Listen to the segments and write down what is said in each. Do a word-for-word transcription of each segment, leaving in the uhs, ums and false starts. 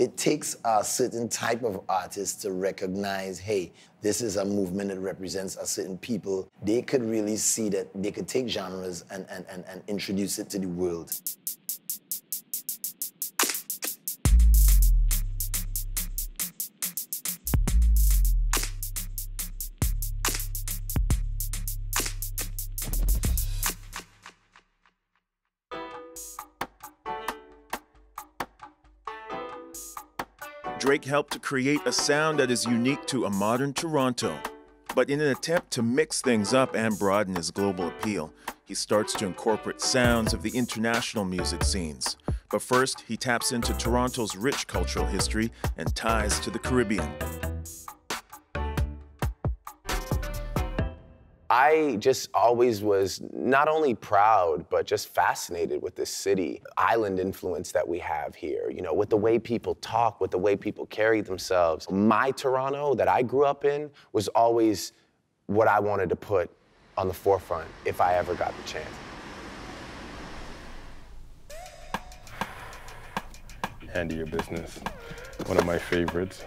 it takes a certain type of artist to recognize, hey, this is a movement that represents a certain people. They could really see that they could take genres and, and, and, and introduce it to the world. Drake helped to create a sound that is unique to a modern Toronto. But in an attempt to mix things up and broaden his global appeal, he starts to incorporate sounds of the international music scenes. But first, he taps into Toronto's rich cultural history and ties to the Caribbean. I just always was not only proud, but just fascinated with this city, island influence that we have here, you know, with the way people talk, with the way people carry themselves. My Toronto that I grew up in was always what I wanted to put on the forefront if I ever got the chance. Handle Your Business, one of my favorites.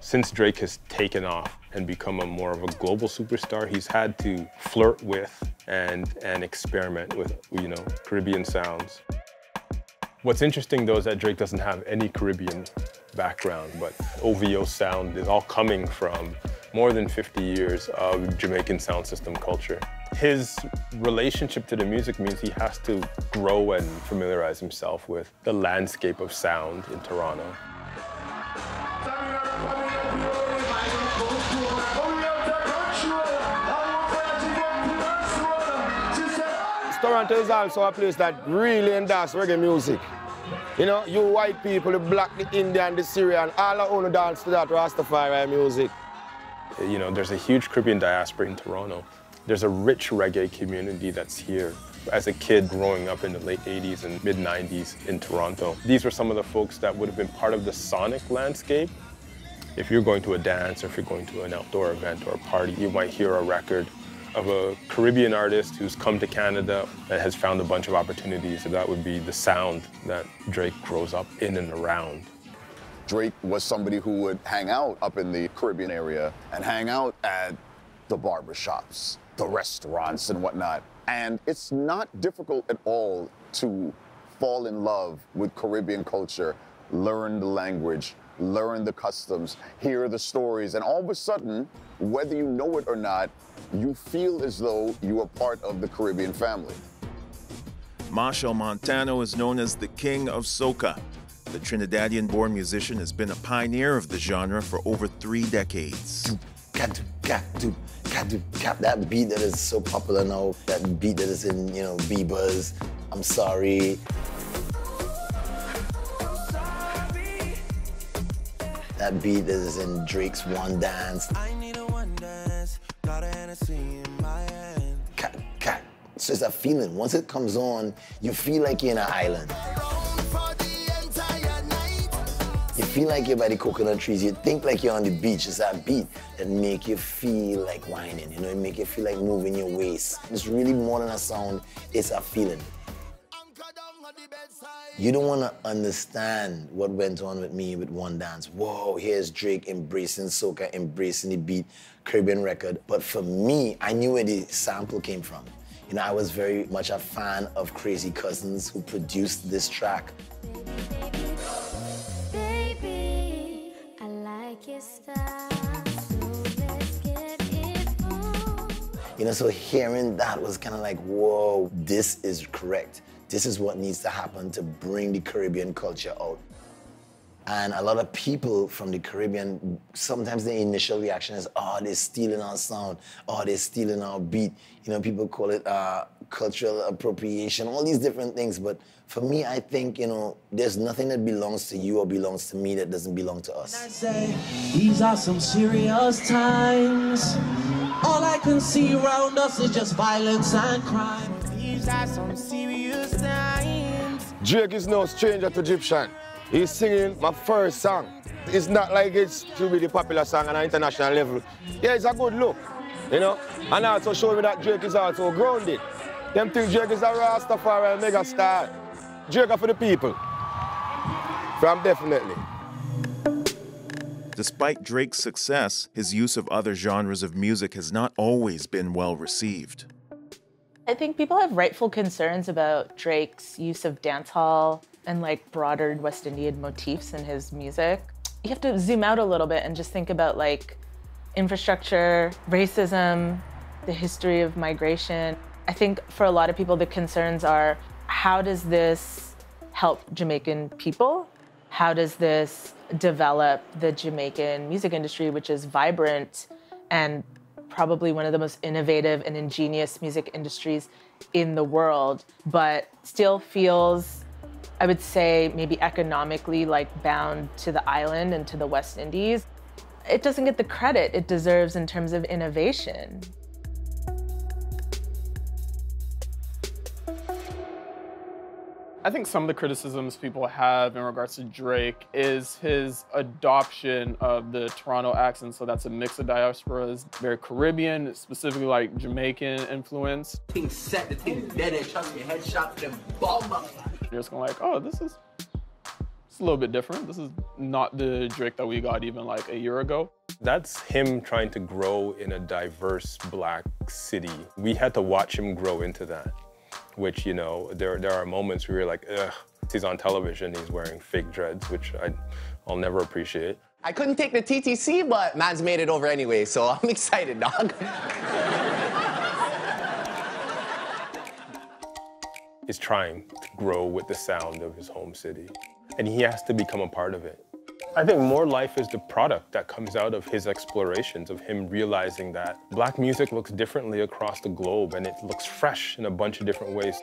Since Drake has taken off and become a more of a global superstar, he's had to flirt with and, and experiment with, you know, Caribbean sounds. What's interesting though is that Drake doesn't have any Caribbean background, but O V O sound is all coming from more than fifty years of Jamaican sound system culture. His relationship to the music means he has to grow and familiarize himself with the landscape of sound in Toronto. Toronto is also a place that really endorses reggae music. You know, you white people, the black, the Indian, the Syrian, all our own dance to that Rastafari music. You know, there's a huge Caribbean diaspora in Toronto. There's a rich reggae community that's here. As a kid growing up in the late eighties and mid nineties in Toronto, these were some of the folks that would have been part of the sonic landscape. If you're going to a dance or if you're going to an outdoor event or a party, you might hear a record of a Caribbean artist who's come to Canada and has found a bunch of opportunities. That would be the sound that Drake grows up in and around. Drake was somebody who would hang out up in the Caribbean area and hang out at the barbershops, the restaurants and whatnot. And it's not difficult at all to fall in love with Caribbean culture, learn the language, learn the customs, hear the stories, and all of a sudden, whether you know it or not, you feel as though you are part of the Caribbean family. Machel Montano is known as the King of Soca. The Trinidadian-born musician has been a pioneer of the genre for over three decades. That beat that is so popular now, that beat that is in, you know, Bieber's, I'm Sorry. That beat is in Drake's One Dance. I need a one dance, got a Hennessy in my hand. Cat, cat. It's just a feeling. Once it comes on, you feel like you're in an island. You feel like you're by the coconut trees. You think like you're on the beach. It's that beat that make you feel like whining, you know, it make you feel like moving your waist. It's really more than a sound, it's a feeling. You don't want to understand what went on with me with One Dance. Whoa, here's Drake embracing soca, embracing the beat, Caribbean record. But for me, I knew where the sample came from. You know, I was very much a fan of Crazy Cousins, who produced this track. Baby, I like your style, so let's get it on. You know, so hearing that was kind of like, whoa, this is correct. This is what needs to happen to bring the Caribbean culture out. And a lot of people from the Caribbean, sometimes their initial reaction is, oh, they're stealing our sound, oh, they're stealing our beat. You know, people call it uh, cultural appropriation, all these different things. But for me, I think, you know, there's nothing that belongs to you or belongs to me that doesn't belong to us. I say, these are some serious times. All I can see around us is just violence and crime. Some serious times. Drake is no stranger to Gyptian. He's singing my first song. It's not like it's to be the popular song on an international level. Yeah, it's a good look, you know? And also show me that Drake is also grounded. Them think Drake is a Rastafari mega star. Drake are for the people. From definitely. Despite Drake's success, his use of other genres of music has not always been well received. I think people have rightful concerns about Drake's use of dancehall and like broader West Indian motifs in his music. You have to zoom out a little bit and just think about like infrastructure, racism, the history of migration. I think for a lot of people, the concerns are, how does this help Jamaican people? How does this develop the Jamaican music industry, which is vibrant and probably one of the most innovative and ingenious music industries in the world, but still feels, I would say, maybe economically like bound to the island and to the West Indies? It doesn't get the credit it deserves in terms of innovation. I think some of the criticisms people have in regards to Drake is his adoption of the Toronto accent. So that's a mix of diasporas, very Caribbean, specifically like Jamaican influence. Things set, the things dead and trust me, headshots them ball motherfuckers. You're just going like, oh, this is it's a little bit different. This is not the Drake that we got even like a year ago. That's him trying to grow in a diverse Black city. We had to watch him grow into that. Which, you know, there, there are moments where you're like, ugh, he's on television, he's wearing fake dreads, which I, I'll never appreciate. I couldn't take the T T C, but man's made it over anyway, so I'm excited, dog. He's trying to grow with the sound of his home city, and he has to become a part of it. I think More Life is the product that comes out of his explorations, of him realizing that Black music looks differently across the globe and it looks fresh in a bunch of different ways.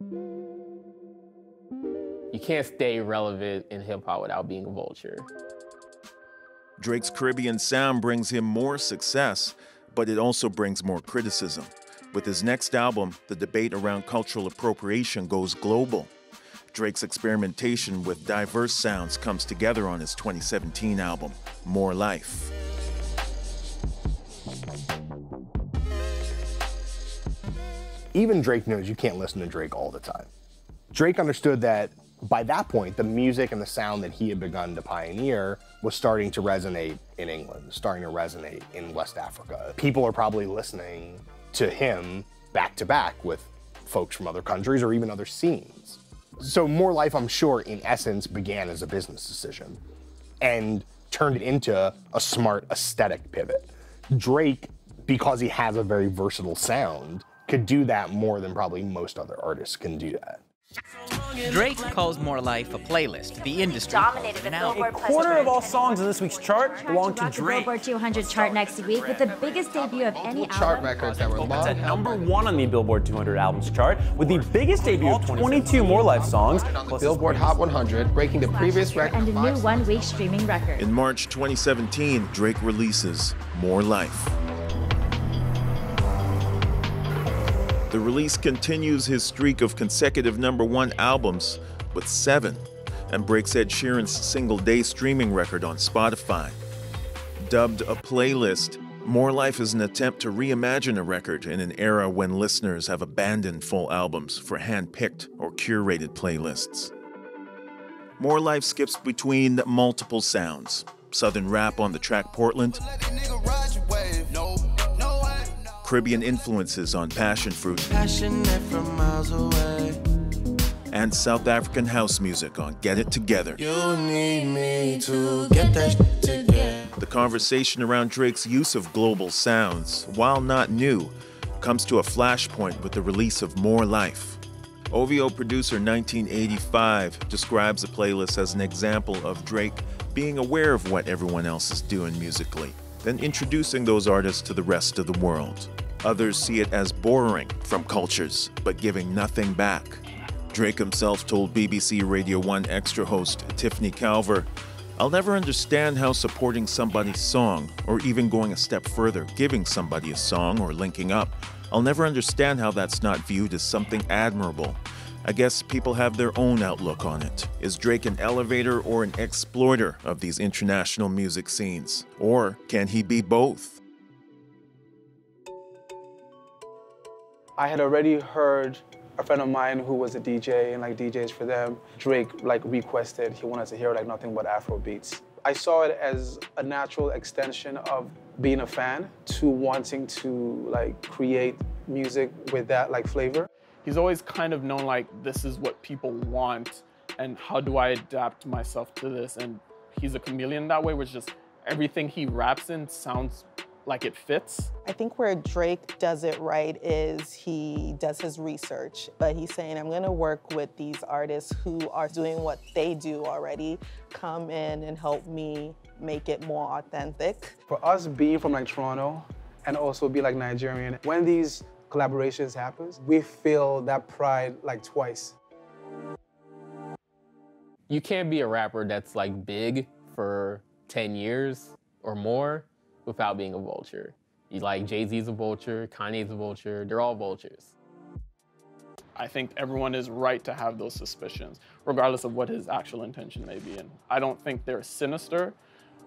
You can't stay relevant in hip hop without being a vulture. Drake's Caribbean sound brings him more success, but it also brings more criticism. With his next album, the debate around cultural appropriation goes global. Drake's experimentation with diverse sounds comes together on his twenty seventeen album, More Life. Even Drake knows you can't listen to Drake all the time. Drake understood that by that point, the music and the sound that he had begun to pioneer was starting to resonate in England, starting to resonate in West Africa. People are probably listening to him back to back with folks from other countries or even other scenes. So More Life, I'm sure, in essence, began as a business decision and turned it into a smart aesthetic pivot. Drake, because he has a very versatile sound, could do that more than probably most other artists can do that. Drake calls More Life a playlist. The industry dominated the Billboard. A quarter of all songs in this week's chart belong to Drake. Billboard two hundred chart next week with the biggest debut of any chart records that were long. It's number one on the Billboard two hundred albums chart with the biggest debut of twenty-two More Life songs on the Billboard Hot one hundred, breaking the previous record and a new one-week streaming record. In March twenty seventeen, Drake releases More Life. The release continues his streak of consecutive number one albums with seven and breaks Ed Sheeran's single-day streaming record on Spotify. Dubbed a playlist, More Life is an attempt to reimagine a record in an era when listeners have abandoned full albums for hand-picked or curated playlists. More Life skips between multiple sounds. Southern rap on the track Portland, Caribbean influences on passion fruit, from miles away, and South African house music on Get It Together. You need me to get that together. The conversation around Drake's use of global sounds, while not new, comes to a flashpoint with the release of More Life. O V O producer nineteen eighty-five describes the playlist as an example of Drake being aware of what everyone else is doing musically, then introducing those artists to the rest of the world. Others see it as borrowing from cultures, but giving nothing back. Drake himself told B B C Radio one Extra host Tiffany Calver, "I'll never understand how supporting somebody's song, or even going a step further, giving somebody a song or linking up, I'll never understand how that's not viewed as something admirable. I guess people have their own outlook on it. Is Drake an elevator or an exploiter of these international music scenes? Or can he be both?" I had already heard a friend of mine who was a D J and like D Js for them, Drake like requested, he wanted to hear like nothing but Afrobeats. I saw it as a natural extension of being a fan to wanting to like create music with that like flavor. He's always kind of known like, this is what people want and how do I adapt myself to this? And he's a chameleon that way, which just everything he raps in sounds like it fits. I think where Drake does it right is he does his research, but he's saying, I'm gonna work with these artists who are doing what they do already. Come in and help me make it more authentic. For us being from like Toronto and also be like Nigerian, when these collaborations happens, we feel that pride like twice. You can't be a rapper that's like big for ten years or more without being a vulture. You like Jay-Z's a vulture, Kanye's a vulture, they're all vultures. I think everyone is right to have those suspicions, regardless of what his actual intention may be. And I don't think they're sinister,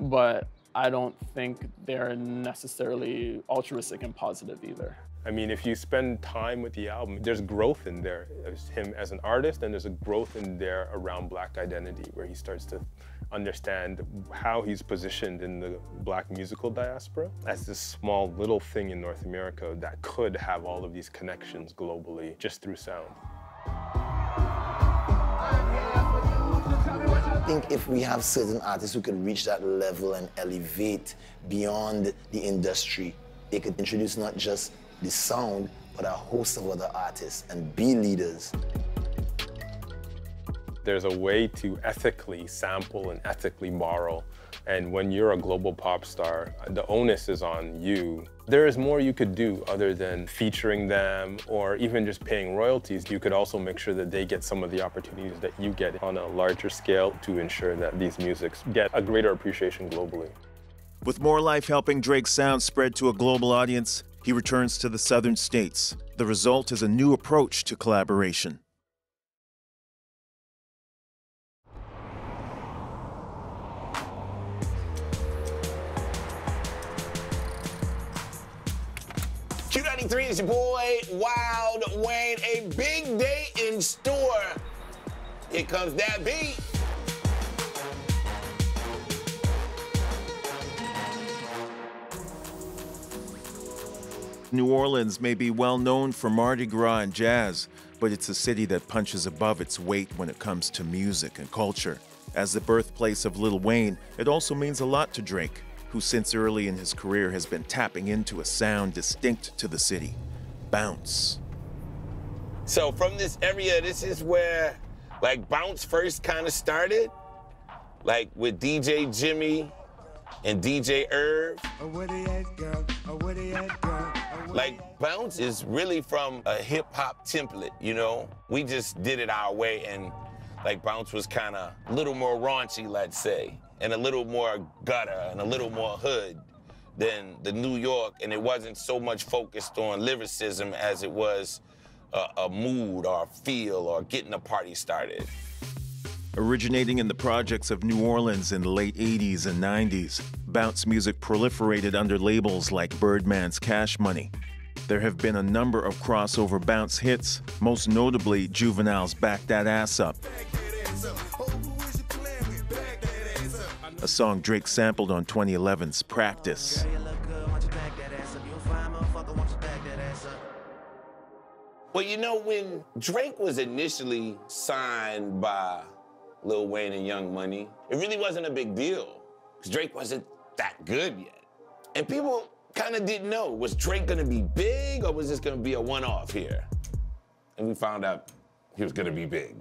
but I don't think they're necessarily altruistic and positive either. I mean, if you spend time with the album, there's growth in there. There's him as an artist, and there's a growth in there around Black identity, where he starts to understand how he's positioned in the Black musical diaspora as this small little thing in North America that could have all of these connections globally just through sound. I think if we have certain artists who can reach that level and elevate beyond the industry, they could introduce not just the sound, but a host of other artists and be leaders. There's a way to ethically sample and ethically borrow. And when you're a global pop star, the onus is on you. There is more you could do other than featuring them or even just paying royalties. You could also make sure that they get some of the opportunities that you get on a larger scale to ensure that these musics get a greater appreciation globally. With More Life helping Drake's sound spread to a global audience, he returns to the southern states. The result is a new approach to collaboration. Q ninety-three is your boy, Wild Wayne. A big day in store. Here comes that beat. New Orleans may be well known for Mardi Gras and jazz, but it's a city that punches above its weight when it comes to music and culture. As the birthplace of Lil Wayne, it also means a lot to Drake, who since early in his career has been tapping into a sound distinct to the city, bounce. So from this area, this is where like bounce first kind of started, like with D J Jimmy and D J Irv. Oh, where they at, girl? Oh, where they at, girl? Like, bounce is really from a hip-hop template, you know? We just did it our way, and, like, bounce was kind of a little more raunchy, let's say, and a little more gutter and a little more hood than the New York, and it wasn't so much focused on lyricism as it was a, a mood or a feel or getting a party started. Originating in the projects of New Orleans in the late eighties and nineties, bounce music proliferated under labels like Birdman's Cash Money. There have been a number of crossover bounce hits, most notably Juvenile's Back That Ass Up, a song Drake sampled on twenty eleven's Practice. Well, you know, when Drake was initially signed by Lil Wayne and Young Money, it really wasn't a big deal, because Drake wasn't that good yet. And people kind of didn't know, was Drake gonna be big or was this gonna be a one-off here? And we found out he was gonna be big.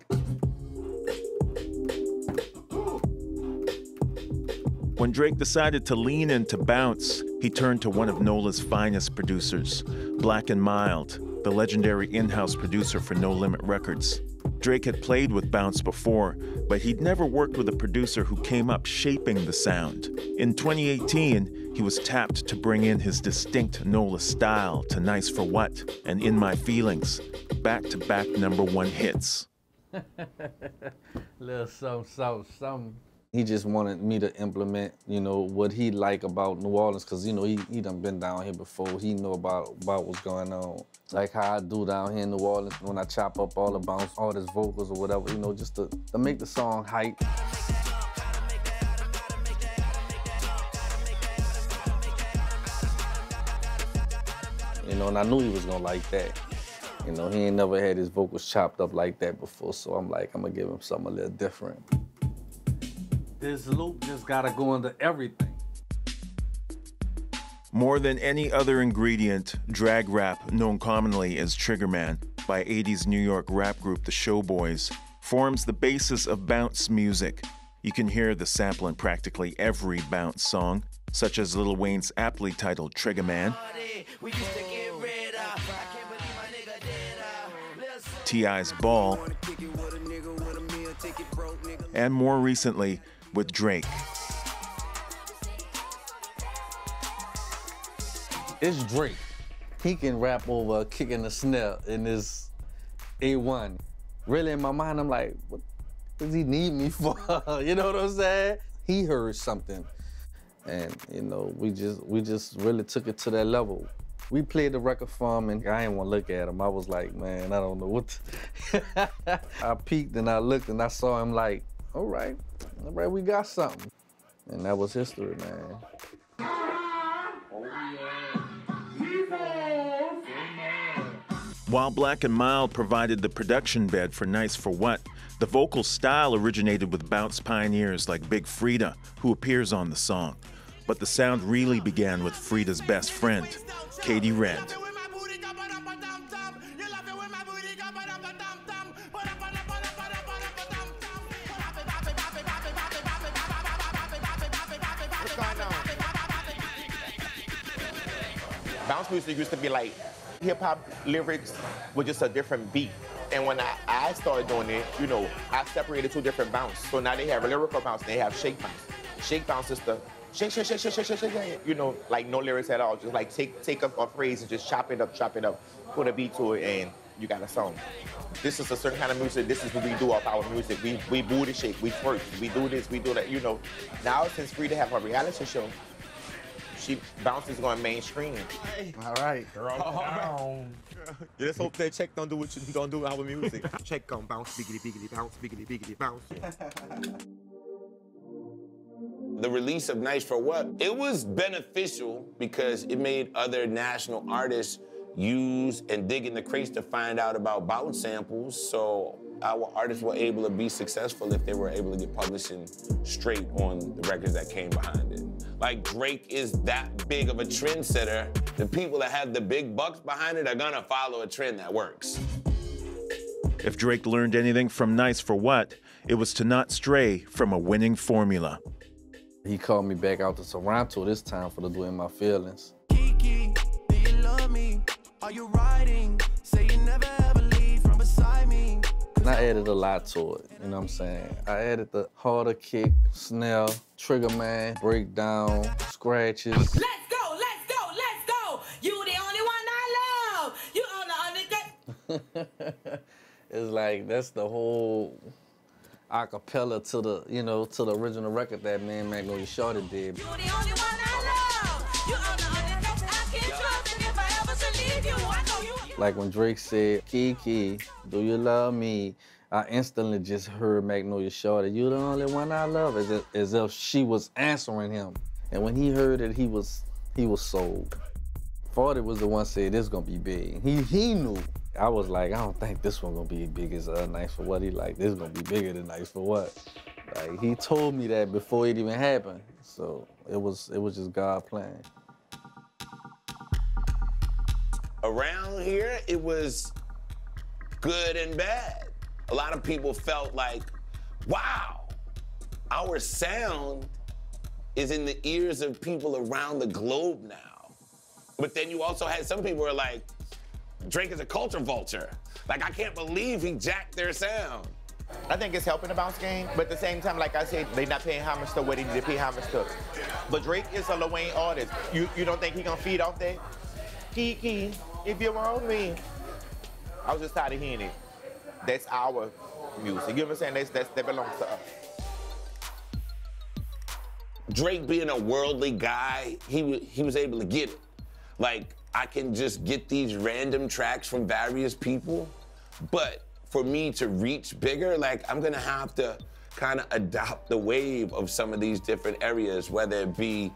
When Drake decided to lean into bounce, he turned to one of NOLA's finest producers, Black and Mild, the legendary in-house producer for No Limit Records. Drake had played with bounce before, but he'd never worked with a producer who came up shaping the sound. In twenty eighteen, he was tapped to bring in his distinct NOLA style to Nice For What and In My Feelings, back-to-back number one hits. Little something, something, something. He just wanted me to implement, you know, what he like about New Orleans, because, you know, he, he done been down here before. He know about, about what's going on. Like how I do down here in New Orleans when I chop up all the bounce, all his vocals or whatever, you know, just to, to make the song hype. You know, and I knew he was gonna like that. You know, he ain't never had his vocals chopped up like that before, so I'm like, I'm gonna give him something a little different. This loop just gotta go into everything. More than any other ingredient, drag rap, known commonly as Trigger Man, by eighties New York rap group The Showboys, forms the basis of bounce music. You can hear the sample in practically every bounce song, such as Lil Wayne's aptly titled Trigger Man. T I's Ball. And more recently, with Drake. It's Drake. He can rap over kicking the snare in this A one. Really, in my mind, I'm like, what does he need me for? You know what I'm saying? He heard something. And, you know, we just we just really took it to that level. We played the record for him, and I didn't want to look at him. I was like, man, I don't know what to... I peeked, and I looked, and I saw him like, all right, all right, we got something. And that was history, man. While Black and Mild provided the production bed for Nice for What, the vocal style originated with bounce pioneers like Big Freedia, who appears on the song. But the sound really began with Frieda's best friend, Katie Red. Bounce music used to be like hip-hop lyrics with just a different beat. And when I, I started doing it, you know, I separated two different bounces. So now they have a lyrical bounce and they have shake bounce. Shake bounce is the shake, shake, shake, shake, shake, shake, shake, you know, like no lyrics at all. Just like take take up a phrase and just chop it up, chop it up, put a beat to it, and you got a song. This is a certain kind of music. This is what we do off our music. We we booty shake, we twerk, we do this, we do that, you know. Now, since Freedia have her reality show, she bounces on mainstream. All right, girl. Oh, yeah, let's hope that check don't do what you don't do our music. Check on bounce, biggity, biggity, bounce, biggity, biggity, bounce. The release of Nice for What, it was beneficial because it made other national artists use and dig in the crates to find out about bounce samples, so our artists were able to be successful if they were able to get publishing straight on the records that came behind it. Like, Drake is that big of a trendsetter. The people that have the big bucks behind it are gonna follow a trend that works. If Drake learned anything from Nice for What, it was to not stray from a winning formula. He called me back out to Toronto this time for the doing my feelings. Kiki, do you love me? Are you riding? Say you never ever leave from beside me. And I added a lot to it, you know what I'm saying? I added the harder kick, snare, Trigger Man, breakdown, scratches. Let's go, let's go, let's go! You the only one I love! You on the undercut! It's like, that's the whole a cappella to the, you know, to the original record that me and Magnolia Shorty did. You're the only one I love. You're on the only that I can trust. And if I ever should leave you, I know you. Like when Drake said, Kiki, do you love me? I instantly just heard Magnolia Shorty, you're the only one I love, as if, as if she was answering him. And when he heard it, he was he was sold. Forty was the one said, this is gonna be big. He he knew. I was like, I don't think this one gonna be as big as uh, Nice for What. He like, this is gonna be bigger than Nice for What. Like, he told me that before it even happened. So it was, it was just God playing. Around here, it was good and bad. A lot of people felt like, wow, our sound is in the ears of people around the globe now. But then you also had some people who were like, Drake is a culture vulture. Like, I can't believe he jacked their sound. I think it's helping the bounce game, but at the same time, like I said, they're not paying homage to what they need to pay homage to. But Drake is a Lil Wayne artist. You you don't think he gonna feed off that? Kiki, if you want me. I was just tired of hearing it. That's our music. You know what I'm saying? That's, that's, that belongs to us. Drake being a worldly guy, he, he was able to get it. Like, I can just get these random tracks from various people, but for me to reach bigger, like, I'm gonna have to kind of adopt the wave of some of these different areas, whether it be,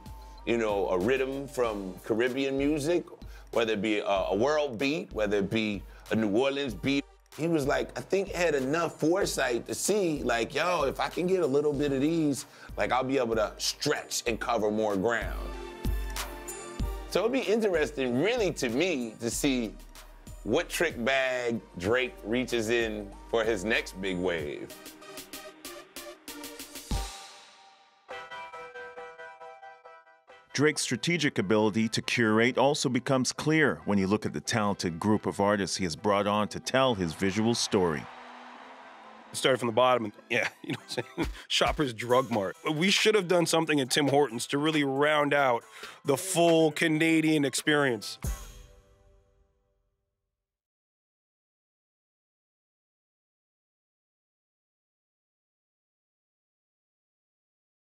you know, a rhythm from Caribbean music, whether it be a, a world beat, whether it be a New Orleans beat. He was like, I think had enough foresight to see, like, yo, if I can get a little bit of these, like, I'll be able to stretch and cover more ground. So it'd be interesting, really, to me, to see what trick bag Drake reaches in for his next big wave. Drake's strategic ability to curate also becomes clear when you look at the talented group of artists he has brought on to tell his visual story. It started from the bottom, and yeah, you know what I'm saying? Shoppers Drug Mart. We should have done something at Tim Hortons to really round out the full Canadian experience.